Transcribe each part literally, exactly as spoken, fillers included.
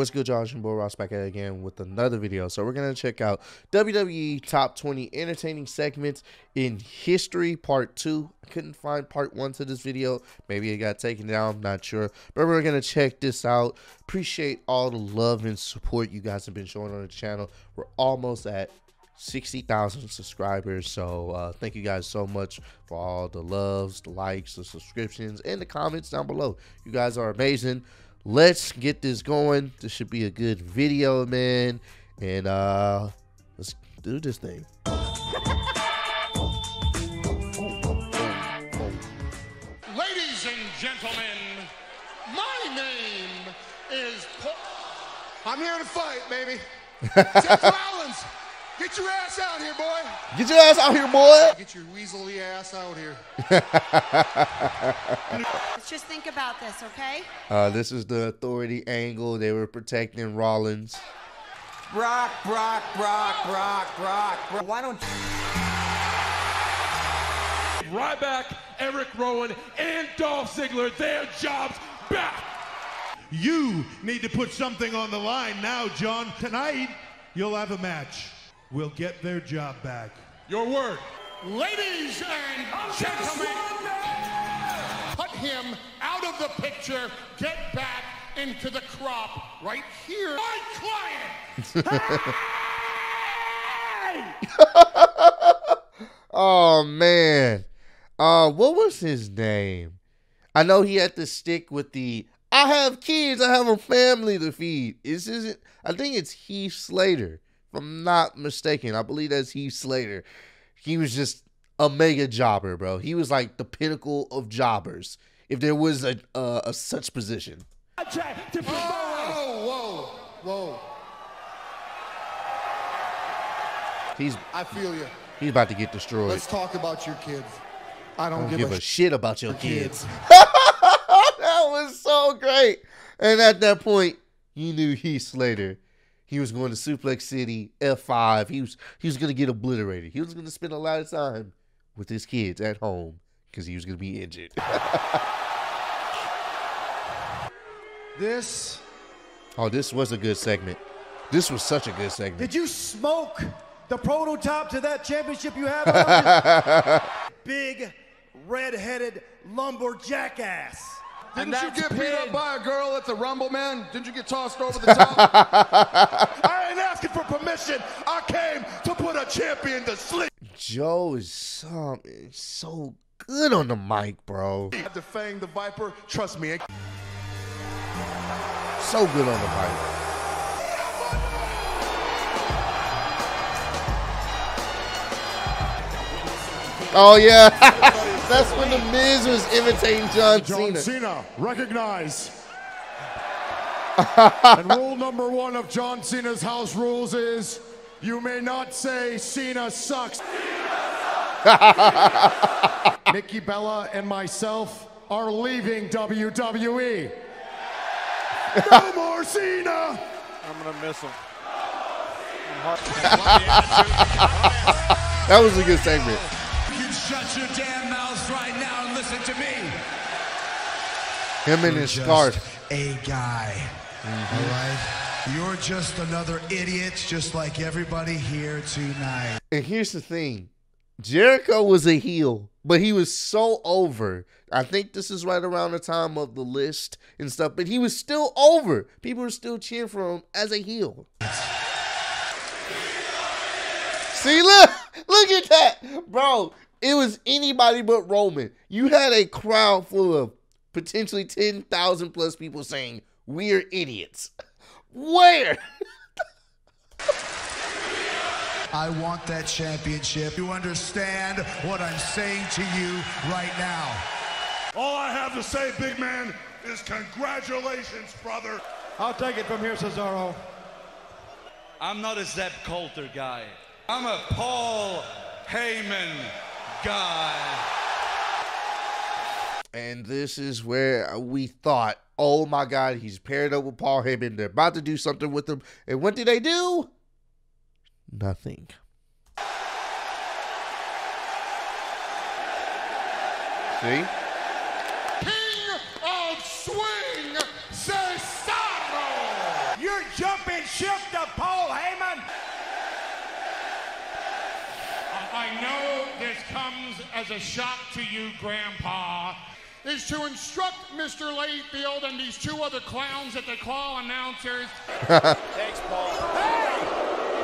What's good, y'all? It's your boy Ross back at it again with another video. So we're going to check out W W E Top twenty Entertaining Segments in History Part two. I couldn't find Part one to this video. Maybe it got taken down. I'm not sure. But we're going to check this out. Appreciate all the love and support you guys have been showing on the channel. We're almost at sixty thousand subscribers, so uh thank you guys so much for all the loves, the likes, the subscriptions, and the comments down below. You guys are amazing. Let's get this going. This should be a good video, man, and uh let's do this thing. Ladies and gentlemen, my name is Paul. I'm here to fight, baby. Seth Rollins. Get your ass out here, boy. Get your ass out here, boy. Get your weaselly ass out here. Let's just think about this, okay? Uh, this is the authority angle. They were protecting Rollins. Brock, Brock, Brock, Brock, Brock, Brock. Why don't Ryback, Eric Rowan, and Dolph Ziggler, their jobs back. You need to put something on the line now, John. Tonight, you'll have a match. We'll get their job back. Your word. Ladies and gentlemen, put him out of the picture. Get back into the crop right here. My client. Hey! Oh, man. Uh, what was his name? I know he had to stick with the, I have kids, I have a family to feed. This isn't, I think it's Heath Slater. If I'm not mistaken, I believe that's Heath Slater. He was just a mega jobber, bro. He was like the pinnacle of jobbers, if there was a, a, a such position. Whoa, whoa, whoa, whoa. He's, I feel you. He's about to get destroyed. Let's talk about your kids. I don't, I don't give, give a, a shit about your kids. kids. That was so great. And at that point, you knew Heath Slater. He was going to Suplex City, F five. He was he was going to get obliterated. He was going to spend a lot of time with his kids at home because he was going to be injured. This. Oh, this was a good segment. This was such a good segment. Did you smoke the prototype to that championship you have? Big, red-headed lumberjack ass. Didn't you get pinned. beat up by a girl at the Rumble, man? Didn't you get tossed over the top? I ain't asking for permission. I came to put a champion to sleep. Joe is so, so good on the mic, bro. Defang the Viper. Trust me. So good on the mic. Oh, yeah. That's when The Miz was imitating John Cena. John Cena, recognize. And rule number one of John Cena's house rules is you may not say Cena sucks. Cena sucks. Mickey Bella and myself are leaving W W E. No more Cena. I'm going to miss him. That was a good segment. Shut your damn mouths right now and listen to me. Him and his scarf. A guy. Mm-hmm. All right. You're just another idiot, just like everybody here tonight. And here's the thing. Jericho was a heel, but he was so over. I think this is right around the time of the list and stuff, but he was still over. People were still cheering for him as a heel. See, look, look at that, bro. It was anybody but Roman. You had a crowd full of potentially ten thousand plus people saying, we're idiots. Where? I want that championship. You understand what I'm saying to you right now. All I have to say, big man, is congratulations, brother. I'll take it from here, Cesaro. I'm not a Zeb Coulter guy. I'm a Paul Heyman guy. And this is where we thought, oh my God, he's paired up with Paul Heyman. They're about to do something with him. And what did they do? Nothing. See? King of Swing, Cesaro. You're comes as a shock to you, Grandpa, is to instruct Mister Layfield and these two other clowns at the call announcers. Thanks, Paul. Hey!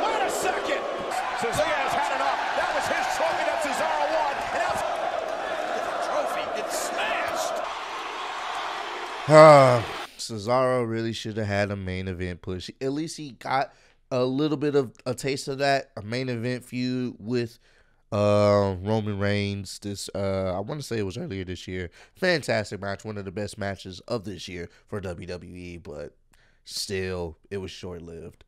Wait a second! Cesaro's had enough. That was his trophy that Cesaro won. And that's the trophy. It's smashed. Uh, Cesaro really should have had a main event push. At least he got a little bit of a taste of that. A main event feud with Uh, Roman Reigns. This uh, I want to say it was earlier this year. Fantastic match, one of the best matches of this year for W W E, but still, it was short lived.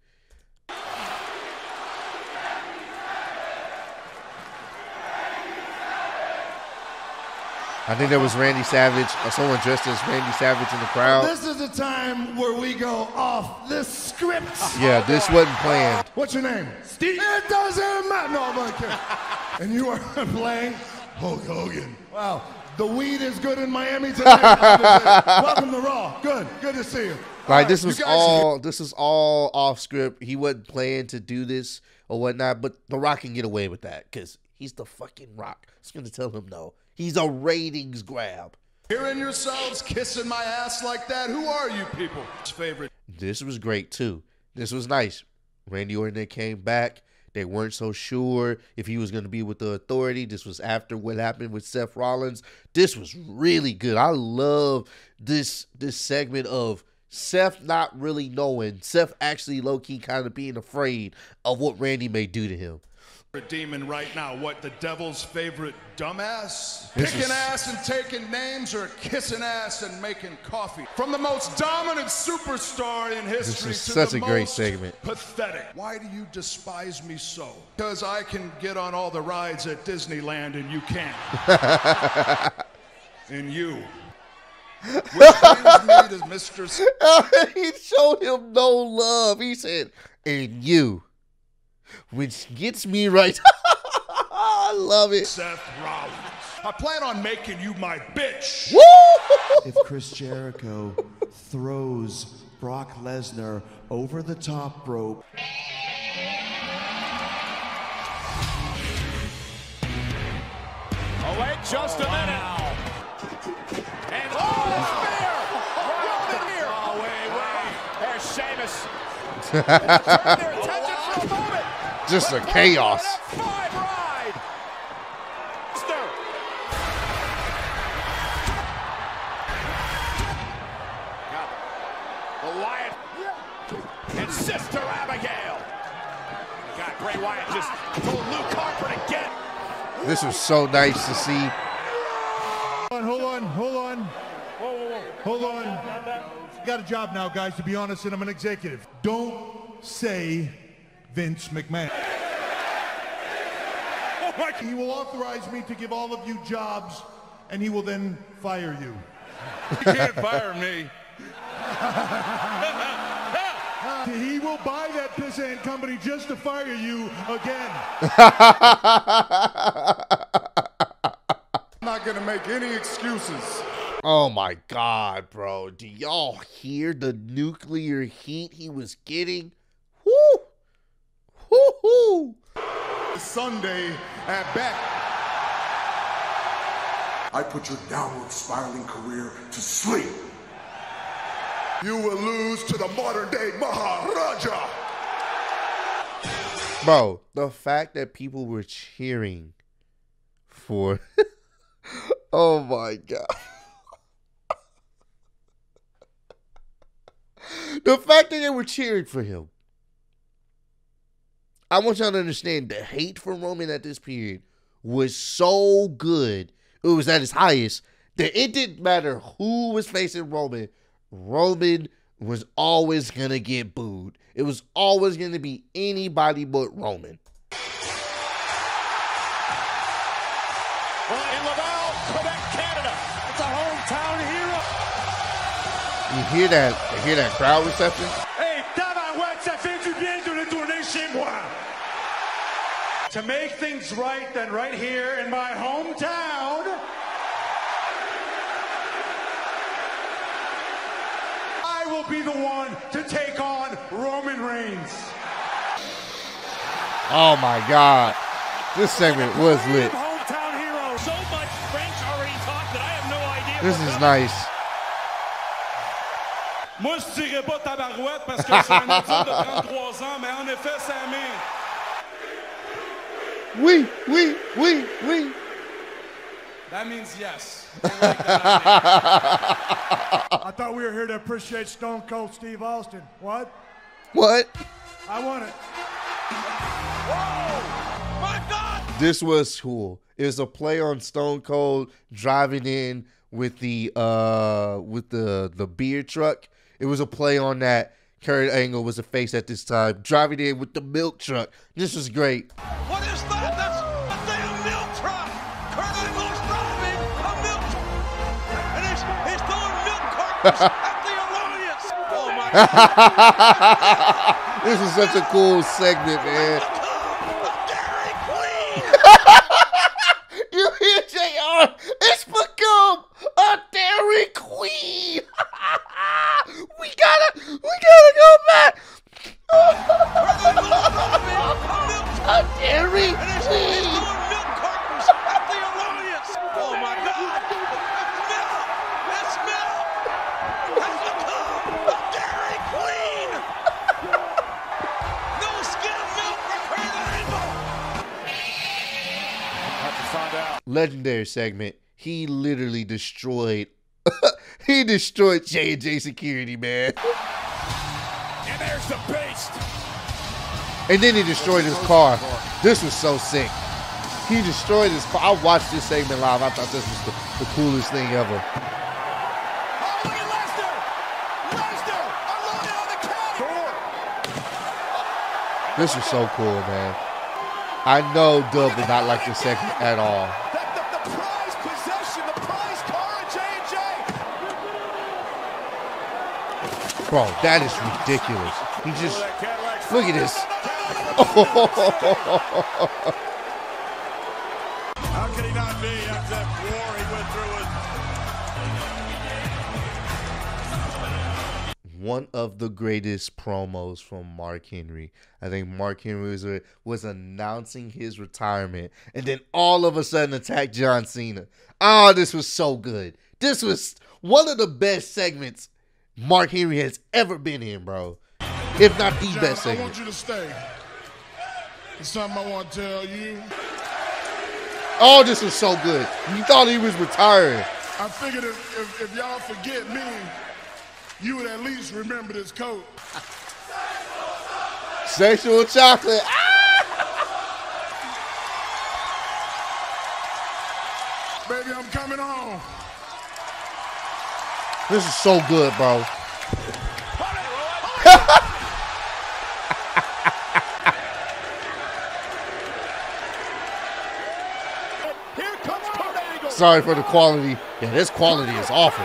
I think there was Randy Savage. Or someone dressed as Randy Savage in the crowd. This is the time where we go off this script. Yeah, this wasn't planned. What's your name? Steve. It doesn't matter. No, I'm kidding. And you are playing Hulk Hogan. Wow. The weed is good in Miami today. Welcome to Raw. Good. Good to see you. All like right, this was all this is all off script. He wasn't planning to do this or whatnot, but The Rock can get away with that because he's the fucking Rock. It's gonna tell him no. He's a ratings grab. Hearing yourselves kissing my ass like that. Who are you people? Favorite. This was great too. This was nice. Randy Orton, they came back. They weren't so sure if he was going to be with the Authority. This was after what happened with Seth Rollins. This was really good. I love this this segment of Seth not really knowing. Seth actually low-key kind of being afraid of what Randy may do to him. Demon right now, what the devil's favorite dumbass? This Picking is... ass and taking names, or kissing ass and making coffee. From the most dominant superstar in history this is to such the a most great segment. Pathetic. Why do you despise me so? Because I can get on all the rides at Disneyland and you can't. And you. Which brings me to Mister He showed him no love. He said, and you. Which gets me right. I love it. Seth Rollins. I plan on making you my bitch. Woo! If Chris Jericho throws Brock Lesnar over the top rope. Oh, wait just oh, a minute. Wow. And oh, it's fair. Oh, wait, wait. There's Sheamus. Just a chaos. The Wyatt and Sister Abigail. God, Bray Wyatt just told Luke Harper to get it. This was so nice to see. Hold on, hold on, hold on. Whoa, whoa, whoa. Hold on. I got a job now, guys, to be honest, and I'm an executive. Don't say Vince McMahon. He will authorize me to give all of you jobs, and he will then fire you. You can't fire me. He will buy that pissant company just to fire you again. I'm not gonna make any excuses. Oh my God, bro! Do y'all hear the nuclear heat he was getting? Woo! Woo-hoo! Sunday at back. I put your downward spiraling career to sleep. You will lose to the modern day Maharaja. Bro, the fact that people were cheering for oh my God. The fact that they were cheering for him. I want y'all to understand the hate for Roman at this period was so good. It was at its highest that it didn't matter who was facing Roman. Roman was always going to get booed. It was always going to be anybody but Roman. Well, in Laval, Quebec, Canada, it's a hometown hero. You hear that? You hear that crowd reception? To make things right, then right here in my hometown, I will be the one to take on Roman Reigns. Oh my God, this segment was lit. Hometown So much French already talked that I have no idea. This is nice. Moi, je dirais pas tabarouette parce que c'est un enfant de trente-trois ans, mais en effet, ça m'est. Oui, oui, oui, oui. That means yes. I, like that I thought we were here to appreciate Stone Cold Steve Austin. What? What? I want it. Whoa! My God! This was cool. It was a play on Stone Cold driving in with the uh with the the beer truck. It was a play on that. Kurt Angle was a face at this time, driving in with the milk truck. This was great. What is that? That's at the oh my God. This is such a cool segment, man. You hear J R? It's become a Dairy Queen. we gotta, we gotta go back. A Dairy Queen. Oh my God. Legendary segment. He literally destroyed. He destroyed J and J security, man. And there's the beast. And then he destroyed his car. This was so sick. He destroyed his car. I watched this segment live. I thought this was the, the coolest thing ever. This was so cool, man. I know Dub did not like this segment at all. Bro, that is ridiculous. He just, look at this. How could he not be after that war he went through with? One of the greatest promos from Mark Henry. I think Mark Henry was, was announcing his retirement and then all of a sudden attacked John Cena. Oh, this was so good. This was one of the best segments Mark Henry has ever been in, bro. If not the John, best segment. I want you to stay. There's something I want to tell you. Oh, this was so good. You thought he was retiring. I figured if, if, if y'all forget me, you would at least remember this coat. Sexual chocolate. Ah! Baby, I'm coming home. This is so good, bro. Sorry for the quality. Yeah, this quality is awful.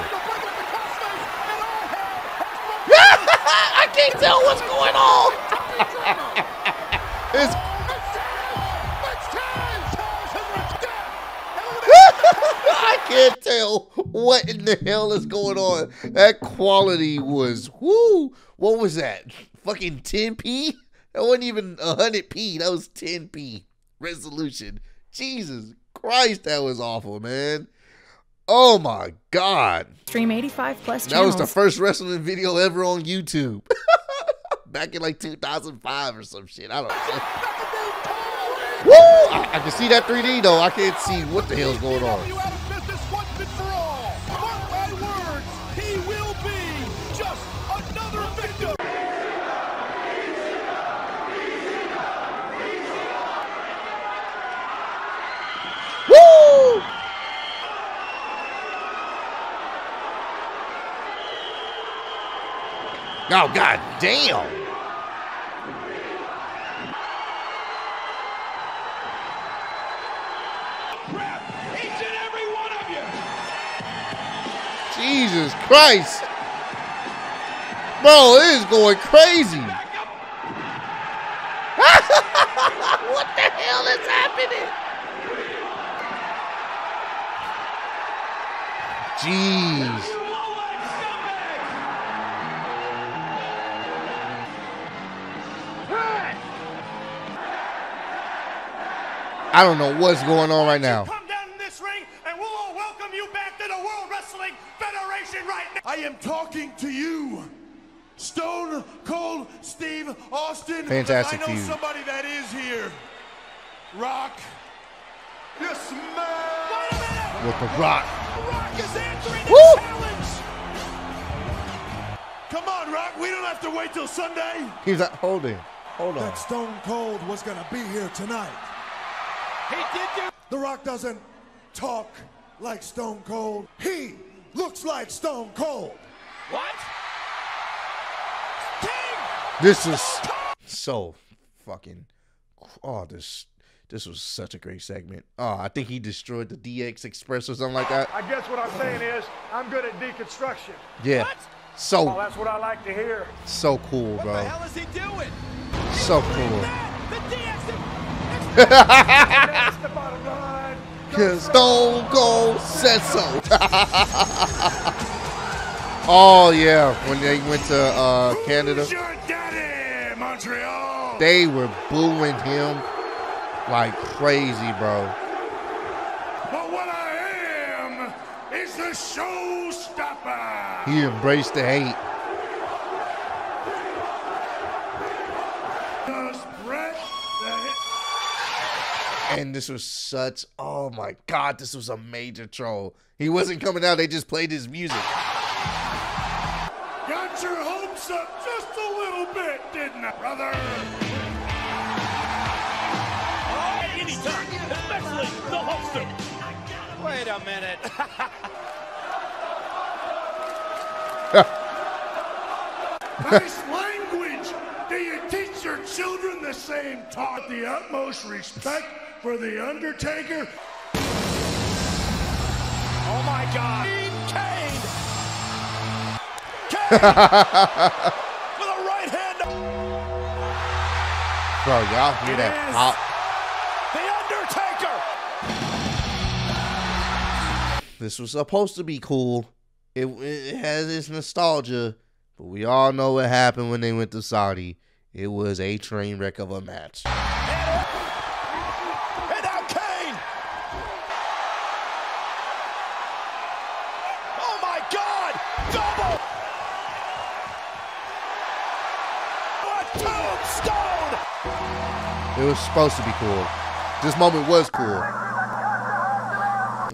I can't tell what's going on. It's I can't tell what in the hell is going on. That quality was, whoo, what was that? Fucking ten P? That wasn't even one hundred P. That was ten P resolution. Jesus Christ, that was awful, man. Oh, my God. Stream eighty-five plus channels. That was the first wrestling video ever on YouTube. Back in like two thousand five or some shit. I don't know. Woo! I, I can see that three D, though. I can't see what the hell's going on. Oh, God damn. Crap, each and every one of you. Jesus Christ. Bro, it is going crazy. What the hell is happening? Jeez. I don't know what's going on right now. Come down in this ring I am talking to you, Stone Cold Steve Austin. Fantastic I know feud. Somebody that is here. Rock. Yes, man. Wait a minute. With The Rock. The Rock is answering the challenge. Come on, Rock. We don't have to wait till Sunday. He's like, hold it. Hold on. That Stone Cold was going to be here tonight. He did do. The Rock doesn't talk like Stone Cold. He looks like Stone Cold. What? King. This is so fucking. Oh, this. This was such a great segment. Oh, I think he destroyed the D X Express or something like that. I guess what I'm saying is I'm good at deconstruction. Yeah. What? So. Oh, that's what I like to hear. So cool, bro. What the hell is he doing? So cool. The D X the bottom line. Cause Stone Cold said so. Oh yeah, when they went to uh, Canada. Who's your daddy, Montreal? They were booing him. Like crazy, bro. But what I am is the showstopper. He embraced the hate. Just breath the hit. And this was such, oh my God, this was a major troll. He wasn't coming out, they just played his music. Got your hopes up just a little bit, didn't I, brother? Especially the holster. Wait a minute. Nice language. Do you teach your children the same talk? The utmost respect for The Undertaker. Oh my God. Kane. Kane. With a right hand. Bro, y'all hear that pop? This was supposed to be cool. It, it has its nostalgia, but we all know what happened when they went to Saudi. It was a train wreck of a match. And, and now Kane! Oh my God! Double! What tombstone! It was supposed to be cool. This moment was cool.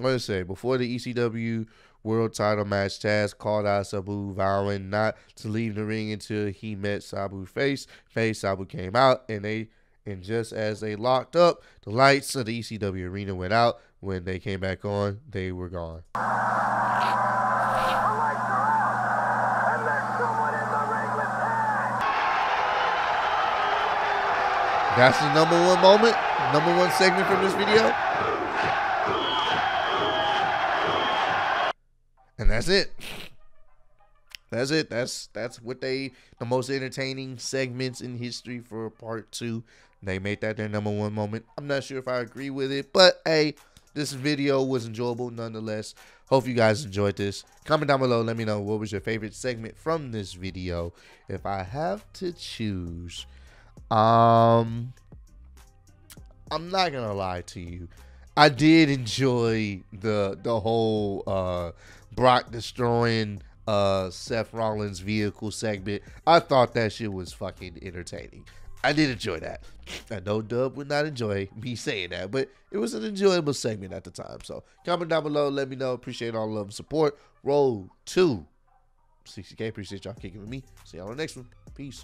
What did I say? Before the E C W World Title match, Taz called out Sabu, vowing not to leave the ring until he met Sabu face. Face Sabu came out, and they and just as they locked up, the lights of the E C W arena went out. When they came back on, they were gone. That's the number one moment, number one segment from this video. And that's it. That's it. That's that's what they the most entertaining segments in history for part two. They made that their number one moment. I'm not sure if I agree with it, but hey, this video was enjoyable nonetheless. Hope you guys enjoyed this. Comment down below. Let me know what was your favorite segment from this video. If I have to choose, um, I'm not gonna lie to you. I did enjoy the the whole uh, Brock destroying uh, Seth Rollins vehicle segment. I thought that shit was fucking entertaining. I did enjoy that. I know Dub would not enjoy me saying that, but it was an enjoyable segment at the time. So comment down below, let me know. Appreciate all love and support. Roll to sixty K. Appreciate y'all kicking with me. See y'all on the next one. Peace.